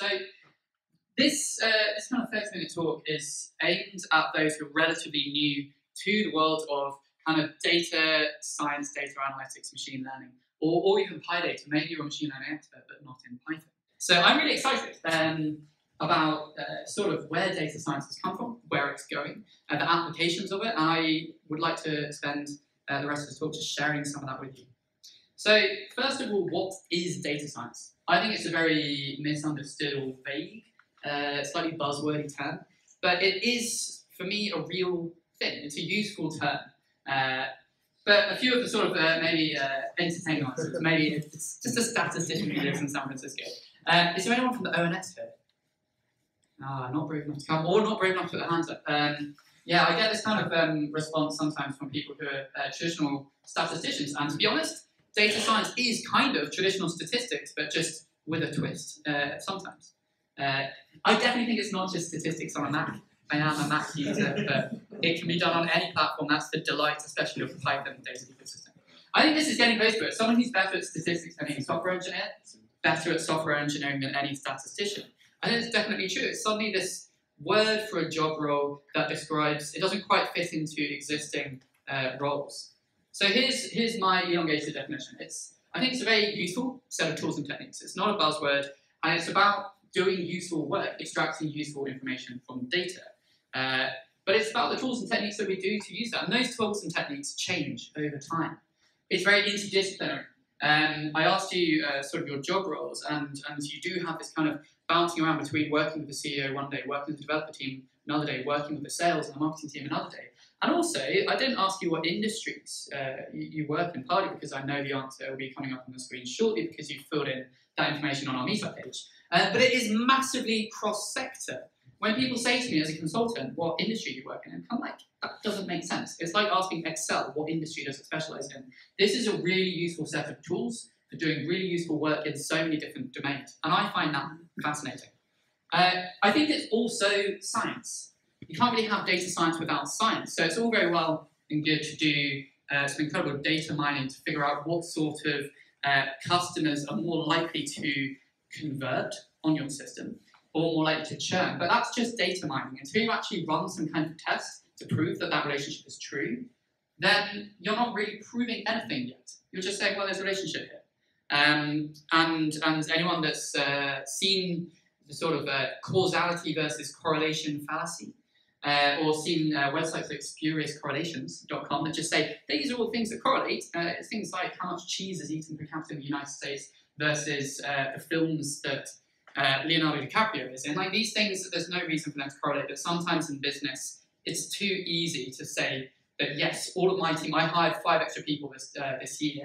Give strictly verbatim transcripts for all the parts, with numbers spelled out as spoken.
So this, uh, this kind of thirty minute talk is aimed at those who are relatively new to the world of kind of data science, data analytics, machine learning, or, or even PyData. Maybe you're a machine learning expert, but not in Python. So I'm really excited um, about uh, sort of where data science has come from, where it's going, and the applications of it. I would like to spend uh, the rest of this talk just sharing some of that with you. So first of all, what is data science? I think it's a very misunderstood or vague, uh, slightly buzzwordy term, but it is, for me, a real thing. It's a useful term. Uh, but a few of the sort of uh, maybe uh, entertaining answers, maybe it's just a statistician who lives in San Francisco. Uh, is there anyone from the O N S here? Ah, not brave enough to come, or not brave enough to put their hands up. Um, yeah, I get this kind of um, response sometimes from people who are uh, traditional statisticians, and to be honest, data science is kind of traditional statistics, but just with a twist uh, sometimes. Uh, I definitely think it's not just statistics on a Mac. I am a Mac user, but it can be done on any platform. That's the delight, especially of Python data ecosystem. I think this is getting close to it. Someone who's better at statistics than any software engineer, better at software engineering than any statistician. I think it's definitely true. It's suddenly this word for a job role that describes, it doesn't quite fit into existing uh, roles. So here's, here's my elongated definition. It's, I think it's a very useful set of tools and techniques. It's not a buzzword, and it's about doing useful work, extracting useful information from data. Uh, but it's about the tools and techniques that we do to use that. And those tools and techniques change over time. It's very interdisciplinary. Um, I asked you uh, sort of your job roles, and, and you do have this kind of bouncing around between working with the C E O one day, working with the developer team another day, working with the sales and the marketing team another day. And also, I didn't ask you what industries uh, you, you work in, partly because I know the answer will be coming up on the screen shortly because you filled in that information on our Meetup page. Uh, but it is massively cross-sector. When people say to me as a consultant, what industry do you work in? I'm like, that doesn't make sense. It's like asking Excel, what industry does it specialize in? This is a really useful set of tools for doing really useful work in so many different domains. And I find that fascinating. Uh, I think it's also science. You can't really have data science without science. So it's all very well and good to do uh, some incredible data mining to figure out what sort of uh, customers are more likely to convert on your system or more likely to churn. But that's just data mining. Until you actually run some kind of test to prove that that relationship is true, then you're not really proving anything yet. You're just saying, well, there's a relationship here. Um, and, and anyone that's uh, seen the sort of uh, causality versus correlation fallacy, Uh, or seen uh, websites like Spurious Correlations dot com that just say, these are all things that correlate. Uh, it's things like how much cheese is eaten per capita in the United States versus uh, the films that uh, Leonardo DiCaprio is in. Like these things, there's no reason for them to correlate, but sometimes in business, it's too easy to say that, yes, all of my team, I hired five extra people this, uh, this year,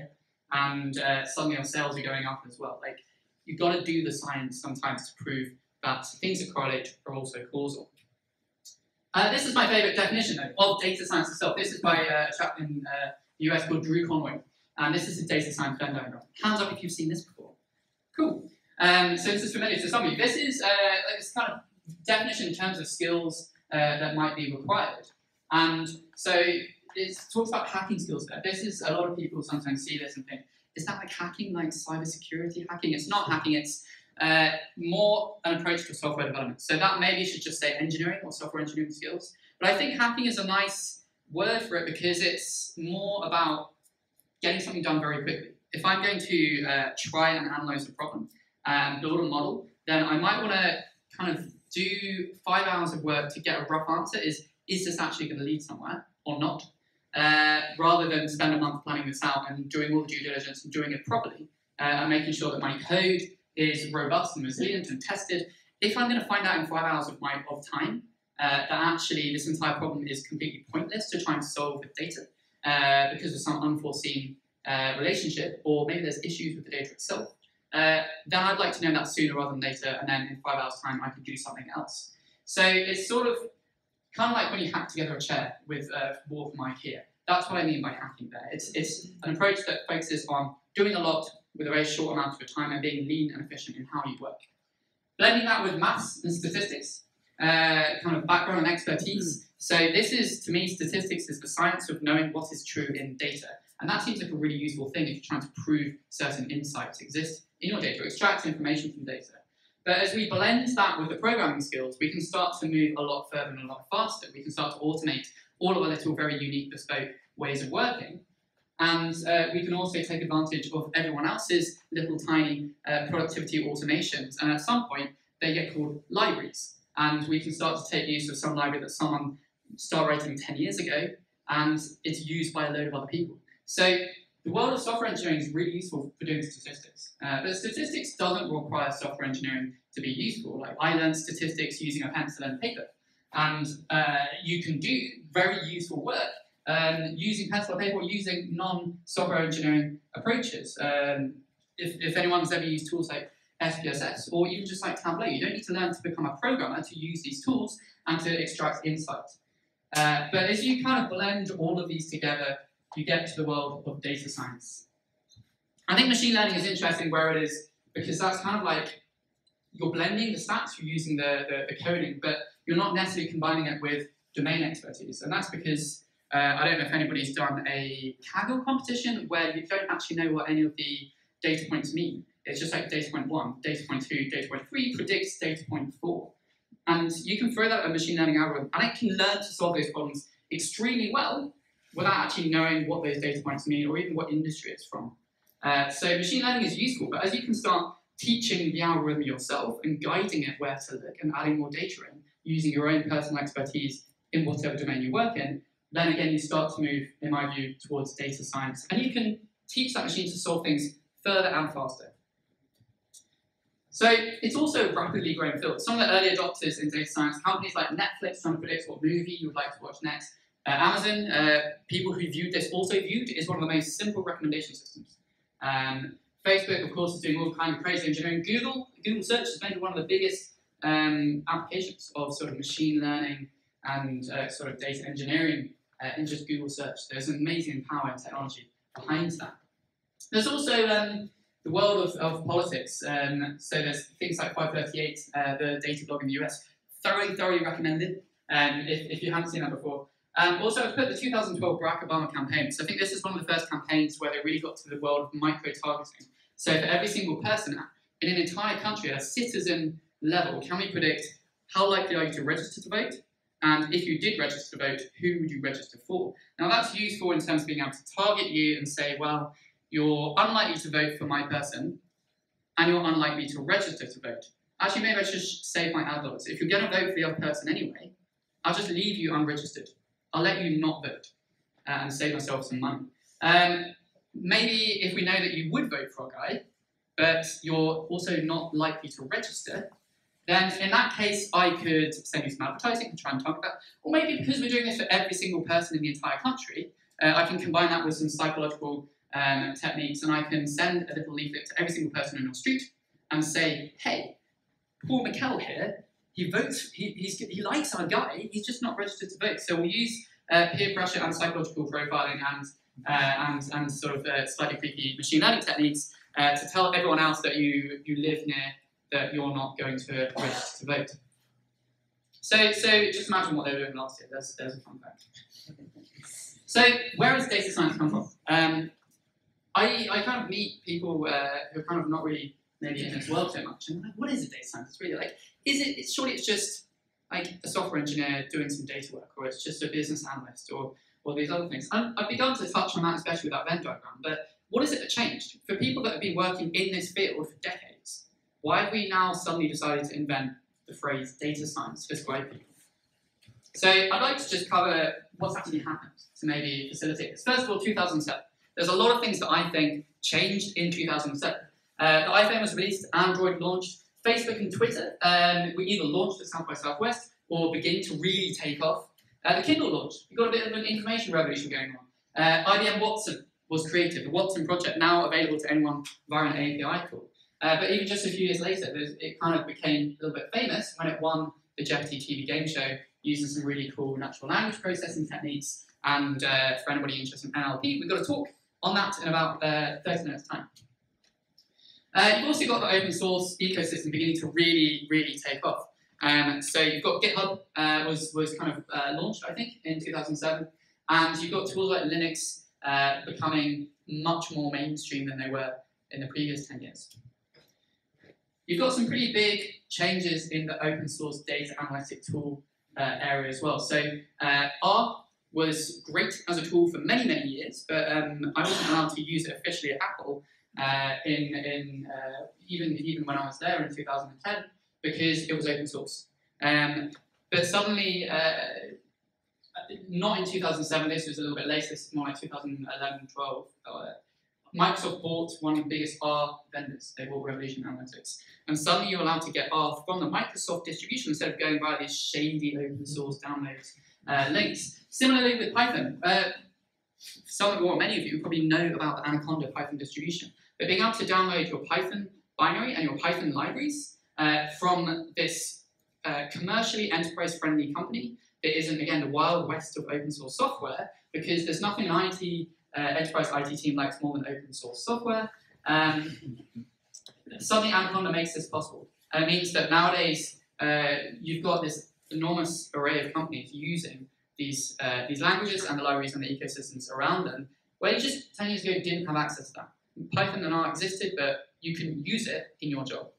and uh, suddenly our sales are going up as well. Like, you've got to do the science sometimes to prove that things that correlate are also causal. Uh, this is my favourite definition, though, of data science itself. This is by uh, a chap in uh, the U S called Drew Conway, and this is his data science Venn diagram. Hands up if you've seen this before. Cool. Um, so this is familiar to some of you. This is uh, this kind of definition in terms of skills uh, that might be required. And so it talks about hacking skills there. This is, a lot of people sometimes see this and think, is that like hacking, like cybersecurity hacking? It's not hacking, it's Uh, more an approach to software development. So that maybe should just say engineering or software engineering skills. But I think hacking is a nice word for it because it's more about getting something done very quickly. If I'm going to uh, try and analyze a problem and build a model, then I might want to kind of do five hours of work to get a rough answer is, is this actually going to lead somewhere or not? Uh, rather than spend a month planning this out and doing all the due diligence and doing it properly uh, and making sure that my code is robust and resilient and tested. If I'm going to find out in five hours of my of time uh, that actually this entire problem is completely pointless to try and solve with data uh, because of some unforeseen uh, relationship, or maybe there's issues with the data itself, uh, then I'd like to know that sooner rather than later, and then in five hours' time I could do something else. So it's sort of kind of like when you hack together a chair with a board from IKEA. That's what I mean by hacking there. It's, it's an approach that focuses on doing a lot with a very short amount of time and being lean and efficient in how you work. Blending that with maths and statistics, uh, kind of background and expertise. So this is, to me, statistics is the science of knowing what is true in data. And that seems like a really useful thing if you're trying to prove certain insights exist in your data, or extract information from data. But as we blend that with the programming skills, we can start to move a lot further and a lot faster. We can start to automate all of our little very unique bespoke ways of working. And uh, we can also take advantage of everyone else's little tiny uh, productivity automations. And at some point, they get called libraries. And we can start to take use of some library that someone started writing ten years ago, and it's used by a load of other people. So the world of software engineering is really useful for doing statistics. Uh, but statistics doesn't require software engineering to be useful. Like, I learned statistics using a pencil and paper. And uh, you can do very useful work um, using pencil and paper or using non-software engineering approaches. Um, if, if anyone's ever used tools like S P S S or even just like Tableau, you don't need to learn to become a programmer to use these tools and to extract insights. Uh, but as you kind of blend all of these together, you get to the world of data science. I think machine learning is interesting where it is, because that's kind of like, you're blending the stats, you're using the, the, the coding, but you're not necessarily combining it with domain expertise. And that's because, uh, I don't know if anybody's done a Kaggle competition where you don't actually know what any of the data points mean. It's just like data point one, data point two, data point three predicts data point four. And you can throw that at a machine learning algorithm, and it can learn to solve those problems extremely well, without actually knowing what those data points mean or even what industry it's from. Uh, so machine learning is useful, but as you can start teaching the algorithm yourself and guiding it where to look and adding more data in, using your own personal expertise in whatever domain you work in, then again you start to move, in my view, towards data science. And you can teach that machine to solve things further and faster. So it's also a rapidly growing field. Some of the early adopters in data science, companies like Netflix trying to predict what movie you would like to watch next, Uh, Amazon, uh, people who viewed this also viewed, is one of the most simple recommendation systems. Um, Facebook, of course, is doing all kinds of crazy engineering. Google, Google Search is maybe one of the biggest um, applications of sort of machine learning and uh, sort of data engineering uh, in just Google Search. There's an amazing power and technology behind that. There's also um, the world of, of politics. Um, so there's things like five thirty-eight, uh, the data blog in the U S. Thoroughly, thoroughly recommended um, if, if you haven't seen that before. Um, also, I've put the two thousand twelve Barack Obama campaign. So I think this is one of the first campaigns where they really got to the world of micro-targeting. So for every single person in an entire country, at a citizen level, can we predict how likely are you to register to vote? And if you did register to vote, who would you register for? Now that's useful in terms of being able to target you and say, well, you're unlikely to vote for my person, and you're unlikely to register to vote. Actually, maybe I should save my ad dollars. If you're going to vote for the other person anyway, I'll just leave you unregistered. I'll let you not vote uh, and save myself some money. Um, maybe if we know that you would vote for a guy, but you're also not likely to register, then in that case, I could send you some advertising and try and target that. Or maybe because we're doing this for every single person in the entire country, uh, I can combine that with some psychological um, techniques, and I can send a little leaflet to every single person in your street and say, hey, Paul McCall here, He votes, he, he's, he likes our guy, he's just not registered to vote. So we'll use uh, peer pressure and psychological profiling and, uh, and, and sort of uh, slightly creepy machine learning techniques uh, to tell everyone else that you, you live near that you're not going to register to vote. So, so just imagine what they were doing last year. There's, there's a fun fact. So where has data science come from? Um, I, I kind of meet people uh, who are kind of not really maybe in this world so much, and I'm like, what is a data scientist really? Like, is it, it's, surely it's just like a software engineer doing some data work, or it's just a business analyst, or, or these other things. And I've begun to touch on that, especially with that Venn diagram, but what is it that changed? For people that have been working in this field for decades, why have we now suddenly decided to invent the phrase data science to describe people? So I'd like to just cover what's actually happened to maybe facilitate this. First of all, two thousand seven. There's a lot of things that I think changed in two thousand seven. Uh, the iPhone was released, Android launched, Facebook and Twitter um, we either launched at South by Southwest or begin to really take off. Uh, the Kindle launched. We've got a bit of an information revolution going on. Uh, I B M Watson was created, the Watson project, now available to anyone via an A P I call. Uh, but even just a few years later, it kind of became a little bit famous when it won the Jeopardy T V game show using some really cool natural language processing techniques. And uh, for anybody interested in N L P, we've got a talk on that in about uh, thirty minutes time. Uh, you've also got the open source ecosystem beginning to really, really take off. Um, so you've got GitHub uh, was, was kind of uh, launched, I think, in two thousand seven. And you've got tools like Linux uh, becoming much more mainstream than they were in the previous ten years. You've got some pretty big changes in the open source data analytic tool uh, area as well. So uh, R was great as a tool for many, many years, but um, I wasn't allowed to use it officially at Apple uh, in, in uh, even, even when I was there in two thousand ten, because it was open source. Um, but suddenly, uh, not in two thousand seven, this was a little bit later, this is more like two thousand eleven, twelve, uh, Microsoft bought one of the biggest R vendors. They bought Revolution Analytics. And suddenly you're allowed to get R from the Microsoft distribution instead of going via these shady open source downloads uh, links. Similarly with Python, uh, some of you, or many of you, probably know about the Anaconda Python distribution. But being able to download your Python binary and your Python libraries uh, from this uh, commercially enterprise-friendly company that isn't, again, the wild west of open source software, because there's nothing in I T. Uh, enterprise I T team likes more than open source software. Um, suddenly Anaconda makes this possible. And it means that nowadays uh, you've got this enormous array of companies using these, uh, these languages and the libraries and the ecosystems around them, where you just ten years ago didn't have access to that. Python and R existed, but you can use it in your job.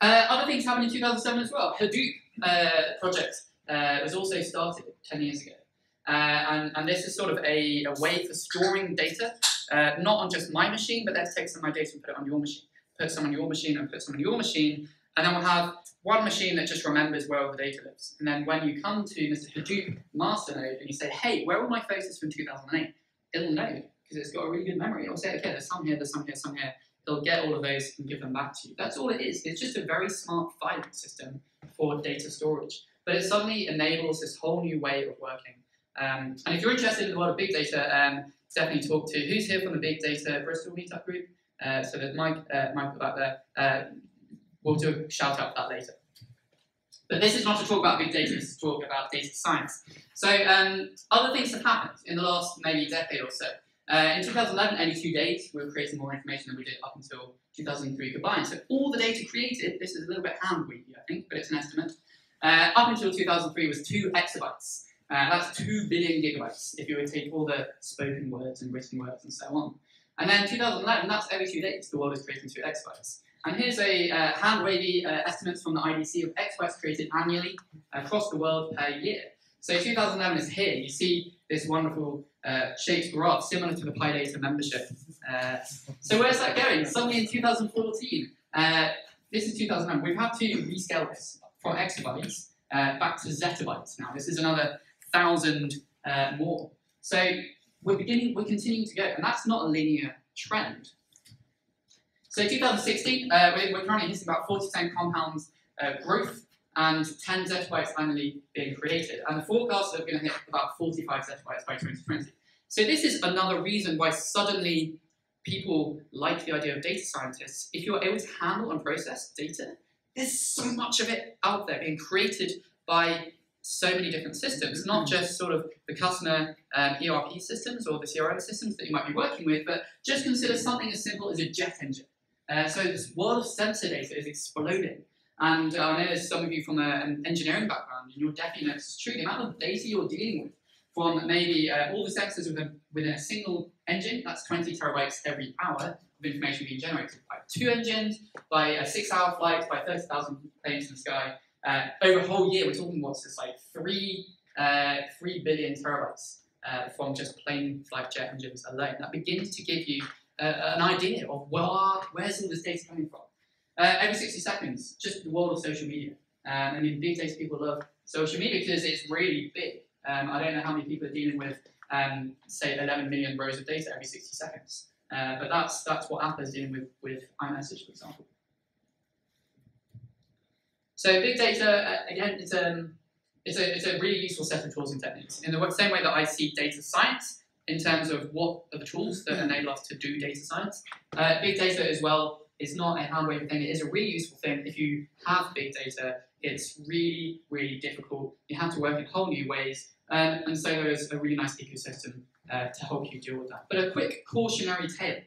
Uh, other things happened in two thousand seven as well. Hadoop uh, project uh, was also started ten years ago. Uh, and, and this is sort of a, a way for storing data, uh, not on just my machine, but let's take some of my data and put it on your machine. Put some on your machine and put some on your machine. And then we'll have one machine that just remembers where all the data lives. And then when you come to Mister Hadoop master node and you say, hey, where are all my photos from two thousand eight? It'll know, because it's got a really good memory. It'll say, okay, there's some here, there's some here, some here. It'll get all of those and give them back to you. That's all it is. It's just a very smart filing system for data storage. But it suddenly enables this whole new way of working. Um, and if you're interested in the world of big data, um, definitely talk to who's here from the Big Data Bristol meetup group. Uh, so there's Mike, uh, Mike back there. Uh, we'll do a shout out for that later. But this is not to talk about big data, it's to talk about data science. So um, other things have happened in the last maybe decade or so. Uh, in two thousand eleven, every two days, we were creating more information than we did up until two thousand three combined. So all the data created, this is a little bit hand-weavy, I think, but it's an estimate. Uh, up until two thousand three was two exabytes. Uh, that's two billion gigabytes if you would take all the spoken words and written words and so on. And then two thousand eleven, that's every two days the world is creating two exabytes. And here's a uh, hand-wavy uh, estimates from the I D C of exabytes created annually across the world per year. So two thousand eleven is here. You see this wonderful uh, shaped graph similar to the PyData membership. Uh, so where's that going? Suddenly in two thousand fourteen, uh, this is two thousand nine, we've had to rescale this from exabytes uh, back to zettabytes now. This is another thousand uh, more. So we're beginning, we're continuing to go, and that's not a linear trend. So two thousand sixteen, uh, we're, we're currently hitting about forty percent compounds uh, growth and ten zettabytes annually being created. And the forecasts are going to hit about forty-five zettabytes by twenty twenty. So this is another reason why suddenly people like the idea of data scientists. If you're able to handle and process data, there's so much of it out there being created by so many different systems, not just sort of the customer um, E R P systems or the C R M systems that you might be working with, but just consider something as simple as a jet engine. Uh, so this world of sensor data is exploding. And uh, I know there's some of you from a, an engineering background, and you'll definitely know it's true. The amount of data you're dealing with from maybe uh, all the sensors within, within a single engine, that's twenty terabytes every hour of information being generated by two engines, by a six-hour flight, by thirty thousand planes in the sky. Uh, over a whole year, we're talking what's this like three, uh, three billion terabytes uh, from just plain flight jet engines alone. That begins to give you uh, an idea of where, where's all this data coming from. Uh, every sixty seconds, just the world of social media. Um, I mean, these days people love social media because it's really big. Um, I don't know how many people are dealing with, um, say, eleven million rows of data every sixty seconds. Uh, but that's that's what Apple is dealing with with iMessage, for example. So big data, again, it's, um, it's, a, it's a really useful set of tools and techniques. In the same way that I see data science in terms of what are the tools that enable us to do data science, uh, big data as well is not a hand-wavy thing. It is a really useful thing. If you have big data, it's really, really difficult. You have to work in whole new ways. Um, and so there is a really nice ecosystem uh, to help you deal with that. But a quick cautionary tale.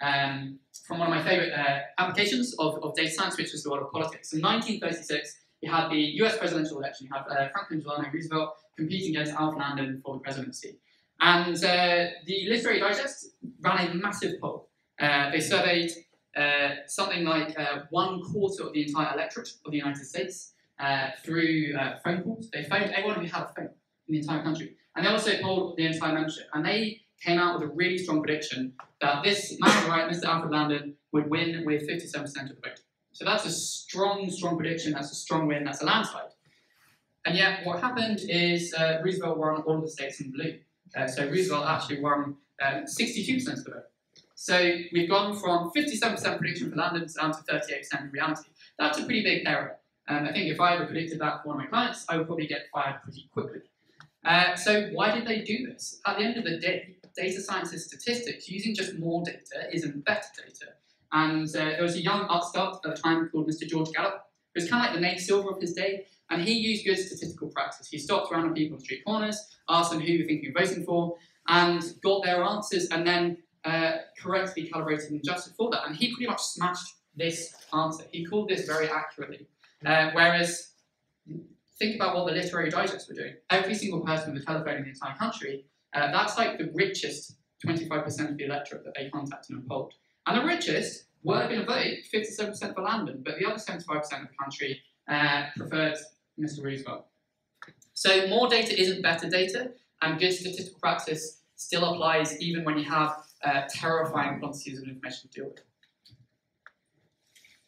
Um, from one of my favourite uh, applications of, of data science, which was the world of politics. In nineteen thirty-six, you had the U S presidential election. You had uh, Franklin Delano Roosevelt competing against Alf Landon for the presidency. And uh, the Literary Digest ran a massive poll. Uh, they surveyed uh, something like uh, one quarter of the entire electorate of the United States uh, through uh, phone calls. They phoned everyone who had a phone in the entire country. And they also polled the entire membership. And they came out with a really strong prediction that this man, right, Mister Alfred Landon, would win with fifty-seven percent of the vote. So that's a strong, strong prediction. That's a strong win. That's a landslide. And yet what happened is uh, Roosevelt won all of the states in blue. Uh, so Roosevelt actually won um, sixty-two percent of the vote. So we've gone from fifty-seven percent prediction for Landon down to thirty-eight percent in reality. That's a pretty big error. Um, I think if I ever predicted that for one of my clients, I would probably get fired pretty quickly. Uh, so why did they do this? At the end of the day, data scientist statistics, using just more data isn't better data. And uh, there was a young upstart at the time called Mister George Gallup, who was kind of like the Nate Silver of his day. And he used good statistical practice. He stopped random people on street corners, asked them who they were thinking of voting for, and got their answers, and then uh, correctly calibrated and adjusted for that. And he pretty much smashed this answer. He called this very accurately. Uh, whereas, think about what the literary digests were doing. Every single person with a telephone in the entire country, uh, that's like the richest twenty-five percent of the electorate that they contacted and polled. And the richest were going to vote fifty-seven percent for Landon, but the other seventy-five percent of the country uh, preferred Mister Roosevelt. So more data isn't better data, and good statistical practice still applies even when you have uh, terrifying quantities of information to deal with.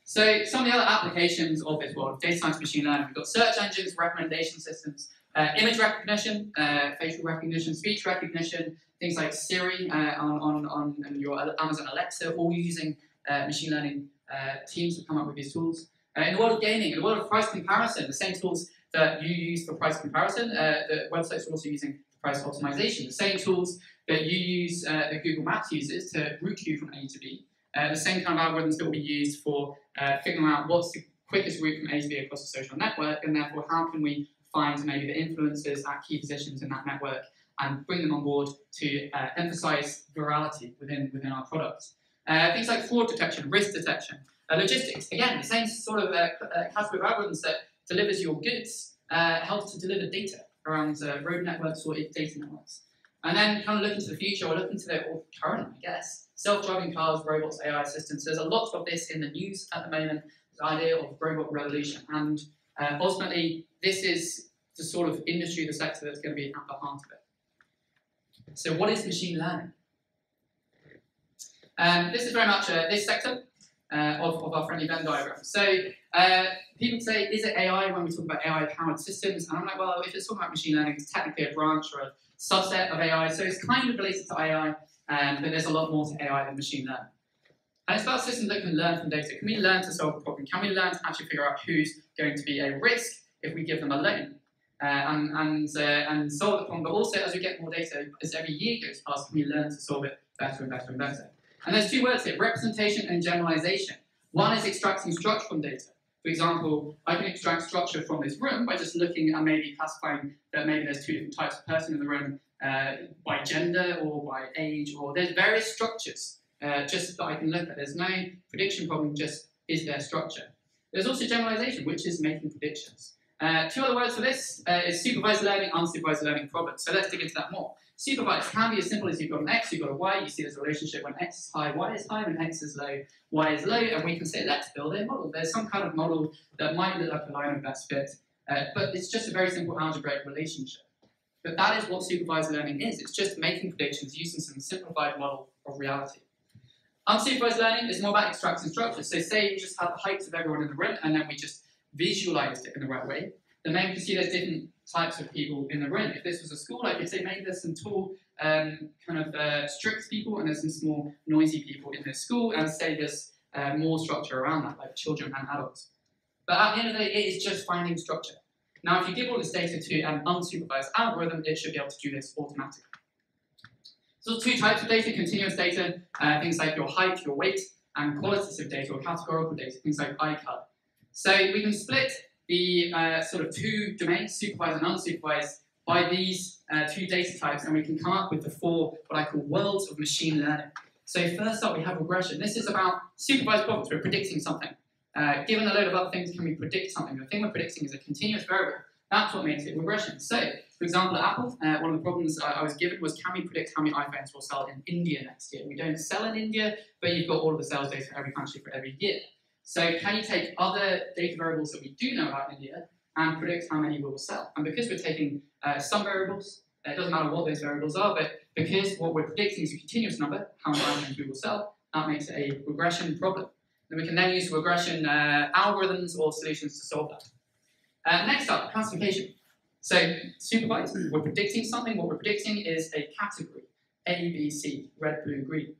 So some of the other applications of this world, data science, machine learning, we've got search engines, recommendation systems, uh, image recognition, uh, facial recognition, speech recognition, things like Siri uh, on, on, on your Amazon Alexa, all using uh, machine learning uh, teams to come up with these tools. Uh, in the world of gaming, in the world of price comparison, the same tools that you use for price comparison, uh, the websites are also using for price optimization. The same tools that you use, uh, that Google Maps uses to route you from A to B. Uh, the same kind of algorithms that will be used for uh, figuring out what's the quickest route from A to B across a social network, and therefore how can we find maybe the influencers at key positions in that network and bring them on board to uh, emphasize virality within, within our products. Uh, things like fraud detection, risk detection. Uh, logistics, again, the same sort of uh, uh, category of algorithms that delivers your goods uh, helps to deliver data around uh, road networks or data networks. And then kind of look into the future, or look into the or current, I guess, self-driving cars, robots, A I assistants. There's a lot of this in the news at the moment, the idea of robot revolution. And uh, ultimately, this is the sort of industry, the sector that's going to be at the heart of it. So what is machine learning? Um, this is very much uh, this sector. Uh, of, of our friendly Venn diagram. So uh, people say, is it A I when we talk about A I-powered systems? And I'm like, well, if it's talking about machine learning, it's technically a branch or a subset of A I, so it's kind of related to A I, um, but there's a lot more to A I than machine learning. And it's about systems that can learn from data. Can we learn to solve a problem? Can we learn to actually figure out who's going to be a risk if we give them a loan uh, and, and, uh, and solve the problem? But also, as we get more data, as every year goes past, can we learn to solve it better and better and better? And there's two words here, representation and generalization. One is extracting structure from data. For example, I can extract structure from this room by just looking and maybe classifying that maybe there's two different types of person in the room uh, by gender or by age, or there's various structures uh, just that I can look at. There's no prediction problem, just is there structure. There's also generalization, which is making predictions. Uh, two other words for this uh, is supervised learning, unsupervised learning problems. So let's dig into that more. Supervised can be as simple as you've got an x, you've got a y, you see there's a relationship when x is high, y is high, when x is low, y is low, and we can say, let's build a model. There's some kind of model that might look like a line of best fit, uh, but it's just a very simple algebraic relationship. But that is what supervised learning is. It's just making predictions using some simplified model of reality. Unsupervised learning is more about extracting structure. So say you just have the heights of everyone in the room, and then we just visualized it in the right way. Then maybe you can see there's different types of people in the room. If this was a school, I could say maybe there's some tall, um, kind of uh, strict people, and there's some small, noisy people in this school, and say there's uh, more structure around that, like children and adults. But at the end of the day, it is just finding structure. Now, if you give all this data to an unsupervised algorithm, it should be able to do this automatically. So two types of data, continuous data, uh, things like your height, your weight, and qualitative data or categorical data, things like iCard. So we can split the uh, sort of two domains, supervised and unsupervised, by these uh, two data types, and we can come up with the four, what I call worlds of machine learning. So first up, we have regression. This is about supervised problems. We're predicting something. Uh, given a load of other things, can we predict something? The thing we're predicting is a continuous variable That's what makes it regression. So, for example, at Apple, uh, one of the problems I, I was given was, can we predict how many iPhones will sell in India next year? We don't sell in India, but you've got all of the sales data for every country for every year. So can you take other data variables that we do know about in India and predict how many we will sell? And because we're taking uh, some variables, it doesn't matter what those variables are, but because what we're predicting is a continuous number, how many iPhones we will sell, that makes a regression problem. And we can then use regression uh, algorithms or solutions to solve that. Uh, next up, classification. So supervised, we're predicting something. What we're predicting is a category, A, B, C, red, blue, green.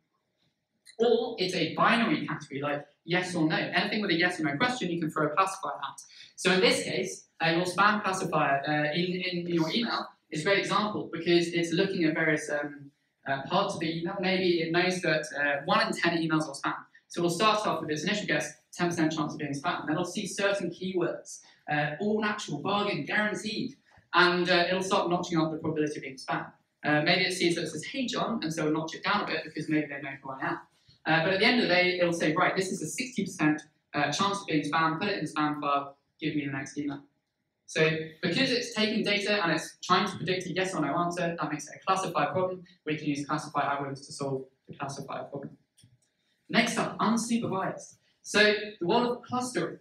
Or it's a binary category, like yes or no. Anything with a yes or no question, you can throw a classifier at. So in this case, uh, your spam classifier uh, in, in your email is a great example because it's looking at various um, uh, parts of the email. Maybe it knows that uh, one in ten emails are spam. So we'll start off with its initial guess, ten percent chance of being spam. Then it'll see certain keywords, uh, all natural, bargain, guaranteed. And uh, it'll start notching up the probability of being spam. Uh, maybe it sees that it says, hey, John, and so it'll notch it down a bit because maybe they know who I am. Uh, but at the end of the day, it'll say, right, this is a sixty percent uh, chance of being spam, put it in the spam file, give me the next email. So because it's taking data and it's trying to predict a yes or no answer, that makes it a classifier problem. We can use classifier algorithms to solve the classifier problem. Next up, unsupervised. So the world of clustering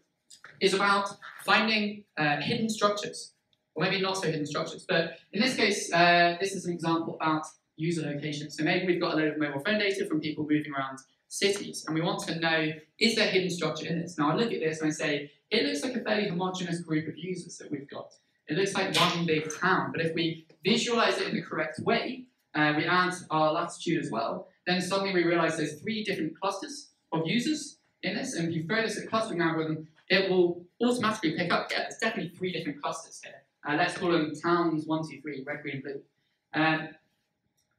is about finding uh, hidden structures, or maybe not so hidden structures, but in this case, uh, this is an example about user location. So maybe we've got a load of mobile phone data from people moving around cities, and we want to know, is there hidden structure in this? Now I look at this and I say, it looks like a fairly homogeneous group of users that we've got. It looks like one big town, but if we visualize it in the correct way, uh, we add our latitude as well, then suddenly we realize there's three different clusters of users in this, and if you throw this at a clustering algorithm, it will automatically pick up, yeah, there's definitely three different clusters here. Uh, let's call them towns, one, two, three, red, green, blue. Uh,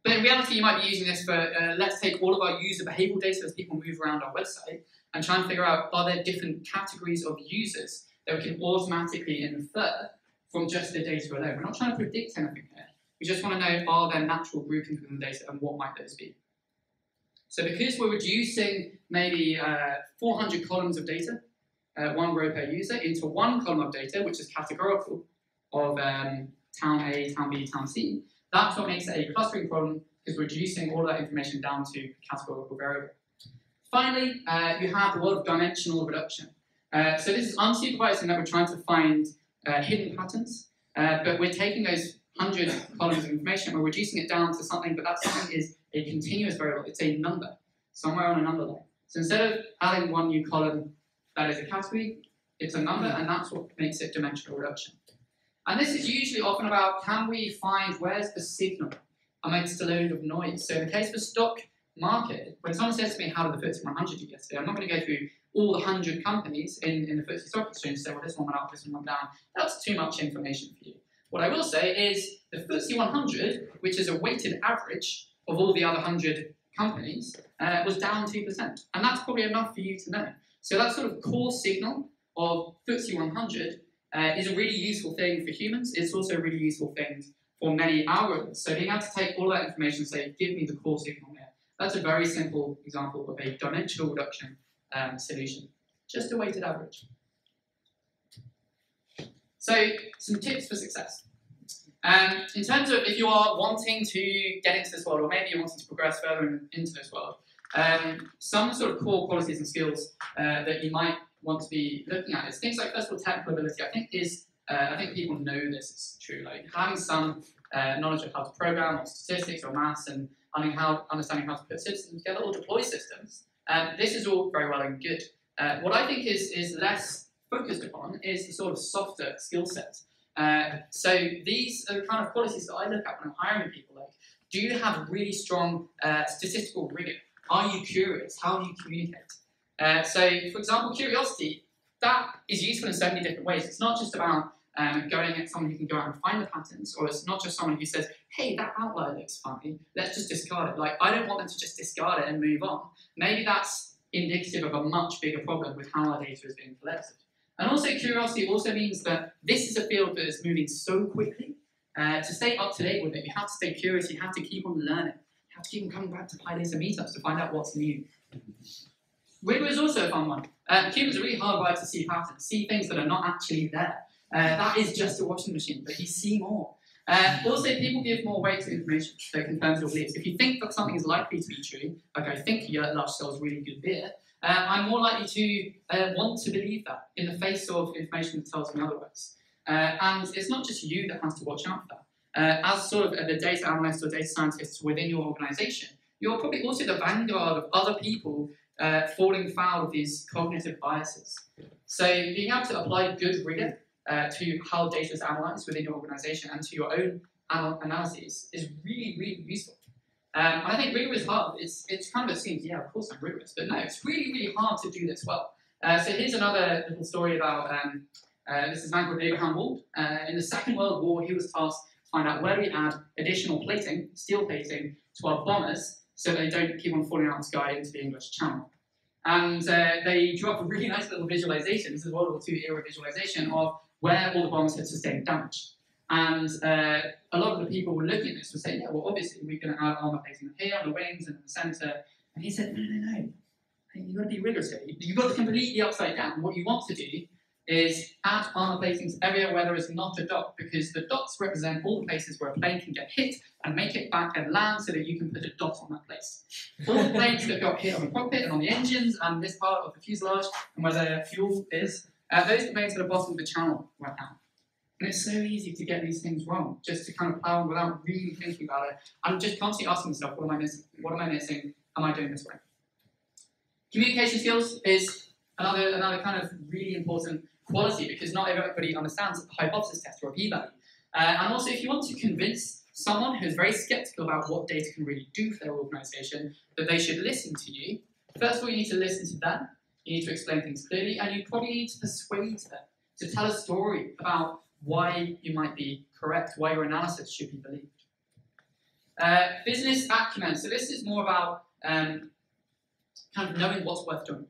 But in reality, you might be using this for, uh, let's take all of our user behavioral data as people move around our website and try and figure out, are there different categories of users that we can automatically infer from just the data alone? We're not trying to predict anything here. We just want to know, are there natural groupings within the data and what might those be? So because we're reducing maybe uh, four hundred columns of data, uh, one row per user, into one column of data, which is categorical of um, town A, town B, town C, that's what makes it a clustering problem, because we're reducing all that information down to a categorical variable. Finally, uh, you have the world of dimensional reduction. Uh, so this is unsupervised in that we're trying to find uh, hidden patterns, uh, but we're taking those one hundred columns of information, we're reducing it down to something, but that something is a continuous variable. It's a number, somewhere on a number line. So instead of adding one new column that is a category, it's a number, and that's what makes it dimensional reduction. And this is usually often about, can we find where's the signal amidst a load of noise? So in the case of a stock market, when someone says to me, how did the F T S E one hundred do yesterday? I'm not going to go through all the one hundred companies in, in the F T S E stock exchange and say, well, this one went up, this one went down. That's too much information for you. What I will say is the F T S E one hundred, which is a weighted average of all the other one hundred companies, uh, was down two percent. And that's probably enough for you to know. So that sort of core signal of F T S E one hundred Uh, is a really useful thing for humans. It's also a really useful thing for many algorithms. So being able to take all that information and say, give me the core signal here. That's a very simple example of a dimensional reduction um, solution. Just a weighted average. So some tips for success. Um, in terms of if you are wanting to get into this world, or maybe you're wanting to progress further in, into this world, um, some sort of core qualities and skills uh, that you might want to be looking at is things like, first of all, technical ability. I think is uh, I think people know this is true. Like having some uh, knowledge of how to program or statistics or maths and understanding how understanding how to put systems together or deploy systems. Um, this is all very well and good. Uh, what I think is is less focused upon is the sort of softer skill sets. Uh, so these are the kind of qualities that I look at when I'm hiring people. Like, do you have really strong uh, statistical rigor? Are you curious? How do you communicate? Uh, so, for example, curiosity, that is useful in so many different ways. It's not just about um, going at someone who can go out and find the patterns, or it's not just someone who says, hey, that outlier looks funny, let's just discard it. Like, I don't want them to just discard it and move on. Maybe that's indicative of a much bigger problem with how our data is being collected. And also, curiosity also means that this is a field that is moving so quickly. Uh, to stay up to date with it, you have to stay curious, you have to keep on learning, you have to keep on coming back to PyData meetups to find out what's new. Rigor is also a fun one. Uh, humans are really hardwired to see patterns, see things that are not actually there. Uh, that is just a washing machine, but you see more. Uh, also, people give more weight to information that confirms your beliefs. If you think that something is likely to be true, like I think your Lush sells really good beer, uh, I'm more likely to uh, want to believe that in the face of information that tells me otherwise. Uh, and it's not just you that has to watch out for that. Uh, as sort of the data analysts or data scientists within your organization, you're probably also the vanguard of other people uh, falling foul of these cognitive biases. So being able to apply good rigor uh, to how data is analyzed within your organization and to your own anal analyses is really, really useful. Um, I think rigor is hard. It's, it's kind of assumed, yeah, of course I'm rigorous, but no, it's really, really hard to do this well. Uh, so here's another little story about, um, uh, this is a man called Abraham Wald. Uh, in the Second World War, he was tasked find out where we add additional plating, steel plating, to our bombers so they don't keep on falling out of the sky into the English Channel. And uh, they drew up a really nice little visualization, this is World War Two era visualization, of where all the bombs had sustained damage. And uh, a lot of the people were looking at this and saying, yeah, well, obviously we're going to add armor plating here on the wings and in the center. And he said, no, no, no, you've got to be rigorous here. You've got to completely upside down. What you want to do is add armor platings everywhere where there is not a dot, because the dots represent all the places where a plane can get hit and make it back and land so that you can put a dot on that place. All the planes that got hit on the cockpit and on the engines and this part of the fuselage and where the fuel is, uh, those planes at the bottom of the channel went out. And it's so easy to get these things wrong, just to kind of plow on without really thinking about it. I'm just constantly asking myself, what am I missing? What am I missing? Am I doing this right? Communication skills is another, another kind of really important quality, because not everybody understands a hypothesis test or a p-value. Uh, and also, if you want to convince someone who's very skeptical about what data can really do for their organization, that they should listen to you, first of all, you need to listen to them, you need to explain things clearly, and you probably need to persuade them to tell a story about why you might be correct, why your analysis should be believed. Uh, business acumen. So this is more about um, kind of knowing what's worth doing.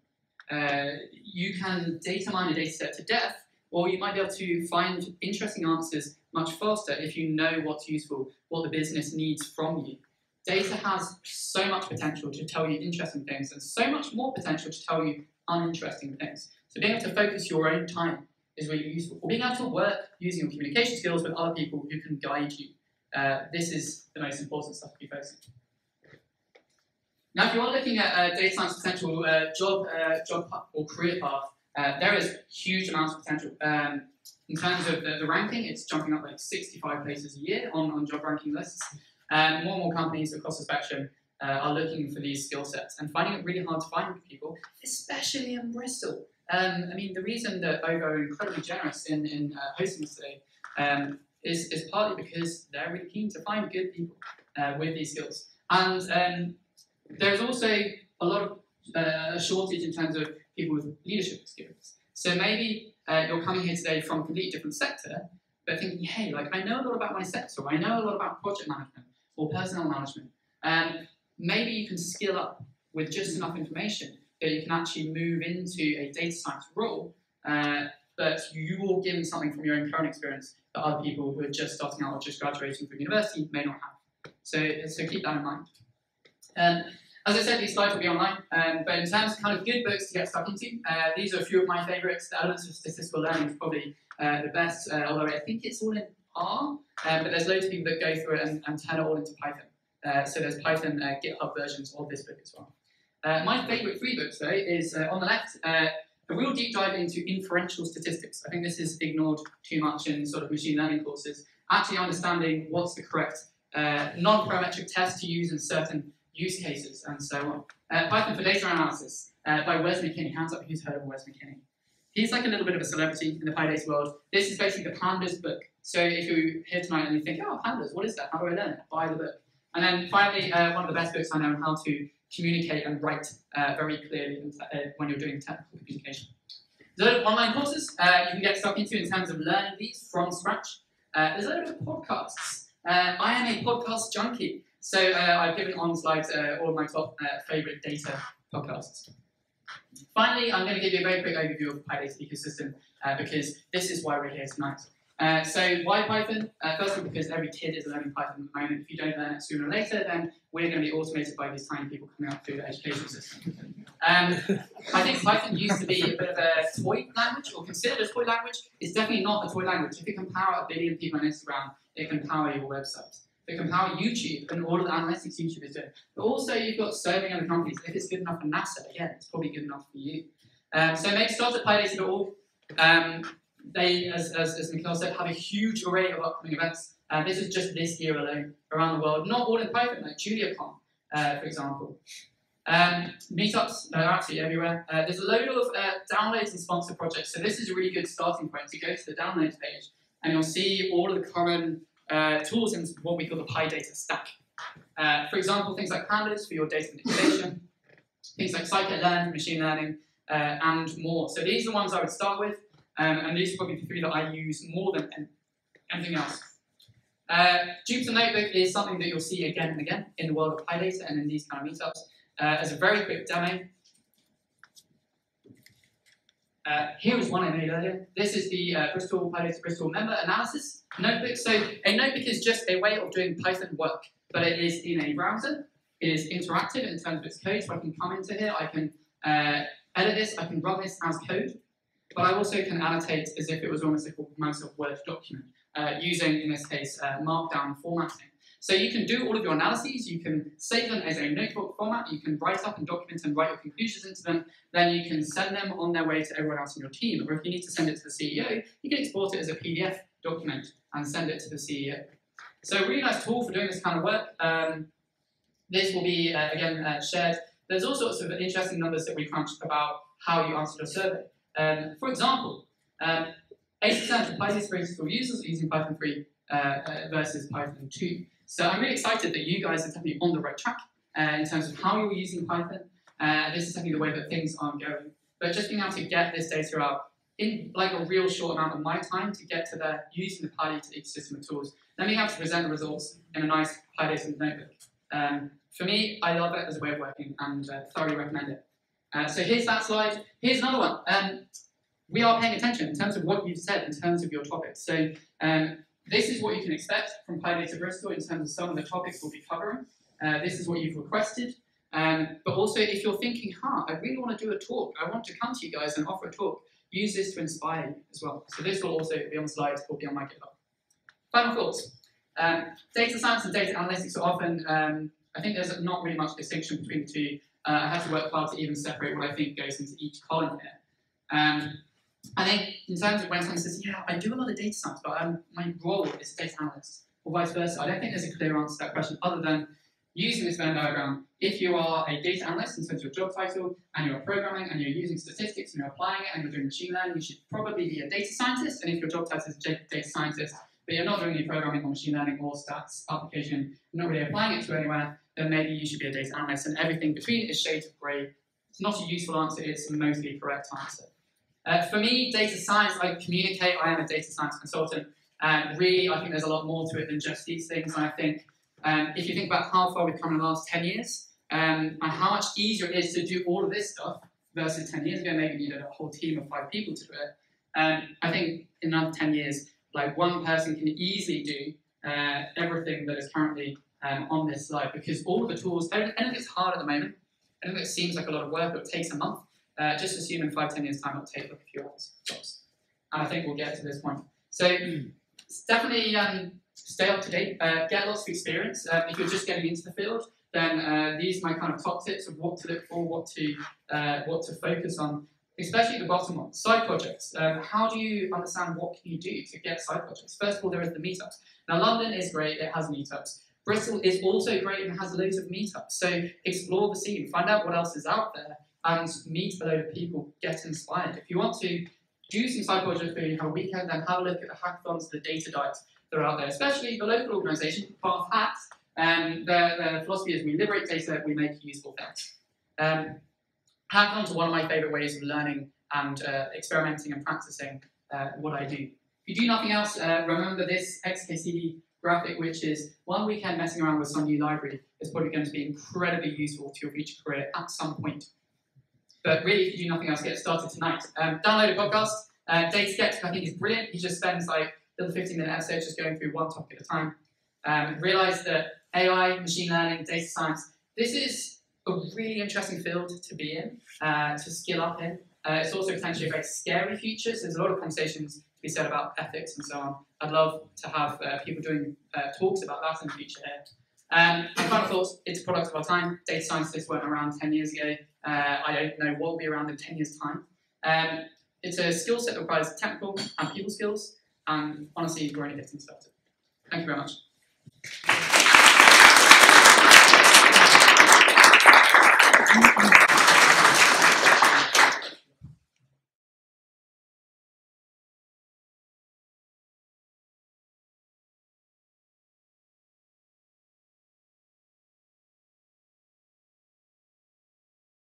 Uh, you can data mine a data set to death, or you might be able to find interesting answers much faster if you know what's useful, what the business needs from you. Data has so much potential to tell you interesting things, and so much more potential to tell you uninteresting things. So being able to focus your own time is really useful. Or being able to work using your communication skills with other people who can guide you. Uh, this is the most important stuff to be focusing on. Now, if you are looking at uh, data science potential uh, job, uh, job or career path, uh, there is huge amounts of potential. Um, in terms of the, the ranking, it's jumping up like sixty-five places a year on, on job ranking lists. Um, more and more companies across the spectrum uh, are looking for these skill sets and finding it really hard to find people, especially in Bristol. Um, I mean, the reason that O V O are incredibly generous in, in uh, hosting us today um, is, is partly because they're really keen to find good people uh, with these skills. And um, there's also a lot of uh, shortage in terms of people with leadership experience. So maybe uh, you're coming here today from a completely different sector, but thinking, hey, like I know a lot about my sector, I know a lot about project management or personnel management. Um, maybe you can skill up with just enough information that you can actually move into a data science role, uh, but you will give them something from your own current experience that other people who are just starting out or just graduating from university may not have. So, so keep that in mind. Um, as I said, these slides will be online, um, but in terms of kind of good books to get stuck into, uh, these are a few of my favourites. The Elements of Statistical Learning is probably uh, the best, uh, although I think it's all in R, uh, but there's loads of people that go through it and, and turn it all into Python. Uh, so there's Python uh, GitHub versions of this book as well. Uh, my favourite free books, though, is uh, on the left, uh, a real deep dive into inferential statistics. I think this is ignored too much in sort of machine learning courses. Actually understanding what's the correct uh, non-parametric test to use in certain use cases, and so on. Uh, Python for Data Analysis uh, by Wes McKinney. Hands up who's heard of Wes McKinney. He's like a little bit of a celebrity in the PyData world. This is basically the Pandas book. So if you're here tonight and you think, oh, Pandas, what is that? How do I learn it? Buy the book. And then finally, uh, one of the best books I know on how to communicate and write uh, very clearly when you're doing technical communication. There's a lot of online courses uh, you can get stuck into in terms of learning these from scratch. Uh, there's a lot of podcasts. Uh, I am a podcast junkie. So uh, I've given on slides uh, all of my top uh, favourite data podcasts. Finally, I'm going to give you a very quick overview of PyData Ecosystem uh, because this is why we're here tonight. Uh, so why Python? Uh, firstly, because every kid is learning Python at the moment. If you don't learn it sooner or later, then we're going to be automated by these tiny people coming up through the education system. Um, I think Python used to be a bit of a toy language, or considered a toy language. It's definitely not a toy language. If it can power a billion people on Instagram, it can power your website. It can power YouTube and all of the analytics YouTube is doing. But also, you've got so many other companies. If it's good enough for NASA, again, it's probably good enough for you. Um, so make start at PyData dot org. Um, They, as, as, as Mikhail said, have a huge array of upcoming events. Uh, this is just this year alone around the world. Not all in Python, like JuliaCon, uh, for example. Um, meetups are actually everywhere. Uh, there's a load of uh, downloads and sponsor projects. So this is a really good starting point to go to the downloads page, and you'll see all of the common uh, tools in what we call the PyData stack. Uh, for example, things like Pandas for your data manipulation, things like scikit-learn, machine learning, uh, and more. So these are the ones I would start with. Um, and these are probably the three that I use more than anything else. Uh, Jupyter Notebook is something that you'll see again and again in the world of PyData and in these kind of meetups. Uh, as a very quick demo, uh, here is one I made earlier. This is the uh, Bristol PyData Bristol Member Analysis Notebook. So a notebook is just a way of doing Python work, but it is in a browser. It is interactive in terms of its code, so I can come into here, I can uh, edit this, I can run this as code. But I also can annotate as if it was almost like a Microsoft Word document, uh, using, in this case, uh, markdown formatting. So you can do all of your analyses, you can save them as a notebook format, you can write up and document and write your conclusions into them, then you can send them on their way to everyone else in your team, or if you need to send it to the C E O, you can export it as a P D F document and send it to the C E O. So a really nice tool for doing this kind of work. Um, this will be, uh, again, uh, shared. There's all sorts of interesting numbers that we crunched about how you answered your survey. Um, for example, um, eighty percent of PySystem users are using Python three uh, uh, versus Python two. So I'm really excited that you guys are definitely on the right track uh, in terms of how you're using Python. Uh, this is definitely the way that things are going. But just being able to get this data out in like a real short amount of my time to get to there using the PyData ecosystem tools, then we have to present the results in a nice PyData notebook. Um, for me, I love it as a way of working and uh, thoroughly recommend it. Uh, so here's that slide. Here's another one. Um, we are paying attention in terms of what you've said in terms of your topics. So um, this is what you can expect from PyData Bristol in terms of some of the topics we'll be covering. Uh, this is what you've requested. Um, but also, if you're thinking, huh, I really want to do a talk. I want to come to you guys and offer a talk. Use this to inspire you as well. So this will also be on slides, will be on my GitHub. Final thoughts. Um, data science and data analytics are often, um, I think there's not really much distinction between the two. Uh, I had to work hard to even separate what I think goes into each column here. Um, I think in terms of when someone says, yeah, I do a lot of data science, but um, my role is data analyst, or vice versa, I don't think there's a clear answer to that question other than using this Venn diagram. If you are a data analyst in terms of your job title, and you're programming, and you're using statistics, and you're applying it, and you're doing machine learning, you should probably be a data scientist, and if your job title is data scientist, but you're not doing any programming or machine learning or stats application, you're not really applying it to anywhere, then maybe you should be a data analyst, and everything between is shades of grey. It's not a useful answer, it's a mostly correct answer. Uh, for me, data science, I communicate, I am a data science consultant, and really I think there's a lot more to it than just these things, and I think um, if you think about how far we've come in the last ten years, um, and how much easier it is to do all of this stuff versus ten years ago, maybe you needed a whole team of five people to do it, um, I think in another ten years, like one person can easily do uh, everything that is currently um, on this slide, because all of the tools, anything that's hard at the moment, anything that seems like a lot of work but takes a month, uh, just assume in five, ten years time it'll take like a few hours. And I think we'll get to this point. So definitely um, stay up to date, uh, get lots of experience. Uh, if you're just getting into the field, then uh, these are my kind of top tips of what to look for, what to, uh, what to focus on. Especially the bottom one, side projects. Um, how do you understand what can you do to get side projects? First of all, there is the meetups. Now, London is great, it has meetups. Bristol is also great and has loads of meetups. So explore the scene, find out what else is out there, and meet a load of people, get inspired. If you want to do some side projects for your weekend, then have a look at the hackathons, the data diets that are out there, especially the local organisation, Path Hacks. Um, their, their philosophy is we liberate data, we make useful things. Um, Hackathons are one of my favourite ways of learning and uh, experimenting and practising uh, what I do. If you do nothing else, uh, remember this X K C D graphic, which is one weekend messing around with some new library is probably going to be incredibly useful to your future career at some point. But really, if you do nothing else, get started tonight. Um, download a podcast. Uh, Dave Skeptic, I think, is brilliant. He just spends like little fifteen minute episode just going through one topic at a time. Um, realized that A I, machine learning, data science, this is a really interesting field to be in, uh, to skill up in. Uh, it's also potentially a very scary future, so there's a lot of conversations to be said about ethics and so on. I'd love to have uh, people doing uh, talks about that in the future here. Um, my final thoughts, it's a product of our time. Data scientists weren't around ten years ago. Uh, I don't know what will be around in ten years' time. Um, it's a skill set that requires technical and people skills, and honestly, we're only getting started. Thank you very much.